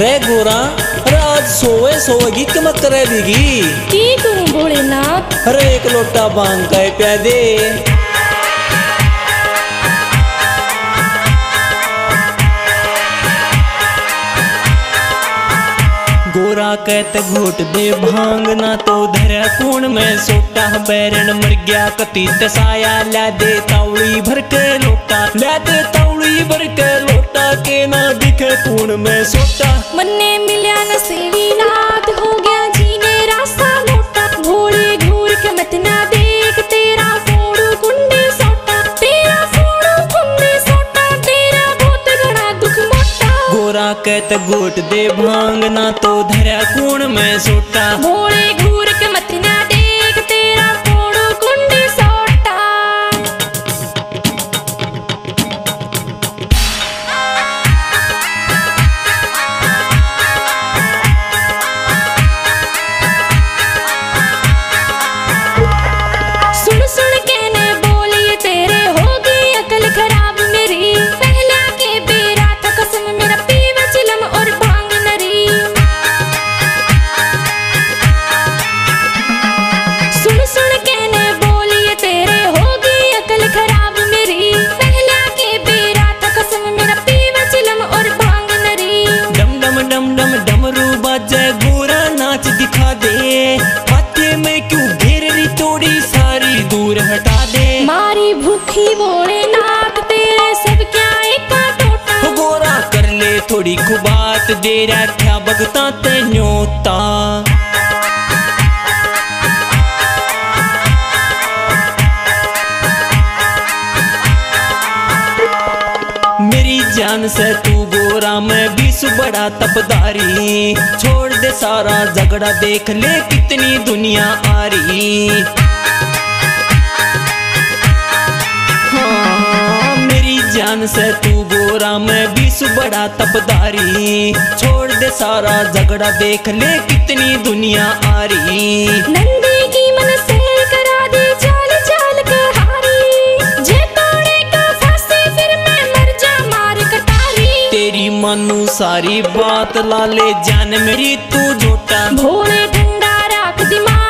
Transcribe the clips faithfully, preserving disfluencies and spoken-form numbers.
रे गोरा राज सोए सोएगी कि मत करे देगी की करूं भोलेनाथ। अरे एक लोटा भांग का प्या दे। गोरा कहत घोट दे भांग ना तो धरा कूण में सोटा। बैरन मर गया कती तसाया ला दे तावड़ी भर के लोटा। ला दे तावड़ी भर के लोटा के ना दिखे कूण में सोटा। मन्ने मिलिया नसीबी नाथ हो गया जीने रास्ता मोटा। भोले घूर के मत ना देख तेरा फोड़ू कुंडे सोटा। तेरा फोड़ू कुंडे सोटा तेरा बहुत घड़ा दुख मोटा। गोरा कहत घोट दे भांग ना तो धरा कूण में सोटा। भोले घूर के मत ना थोड़ी खुबात दे रखा भगता ते न्योता। मेरी जान से तू गोरा मैं भी सुबड़ा तपदारी। छोड़ दे सारा झगड़ा देख ले कितनी दुनिया आ रही। जान से तू गोरा मैं भी सुबड़ा तपदारी। छोड़ दे सारा झगड़ा देख ले कितनी दुनिया आ रही। नंदी की मन से करा दे चाल चाल के हारी। जे तोड़े का फांसी फिर मैं मर जा मार कटारी। तेरी मानू सारी बात लाले जान मेरी तू झोटा। भोले ठंडा राख दिमाग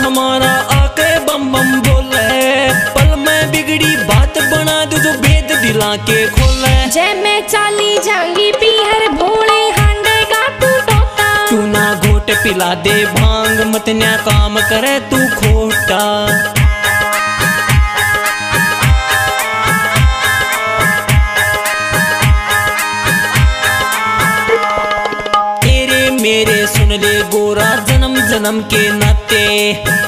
हमारा आके बम बम बोले। पल में बिगड़ी बात बना दो जो भेद दिला के खोले। जय मैं चाली जाऊंगी पीहर भोले हांडे का तू तोता। तू ना घोट पिला दे भांग मत न्या काम करे तू खोटा। मेरे सुन ले गोरा जन्म जन्म के नाते।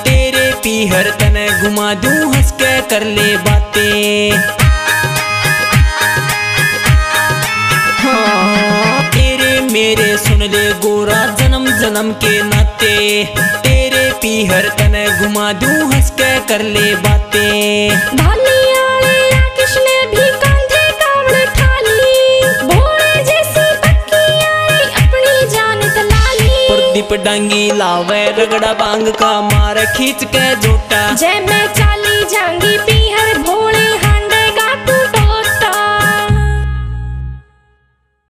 तेरे पीहर तने घुमा दूं हंस के कर ले बातें। हाँ तेरे मेरे सुन ले गोरा जन्म जन्म के नाते। तेरे पीहर तने घुमा दूं हंस के कर ले बातें। डांगी लावे रगड़ा बांग का मार खींच के जोटा। जय मैं चाली जाऊंगी।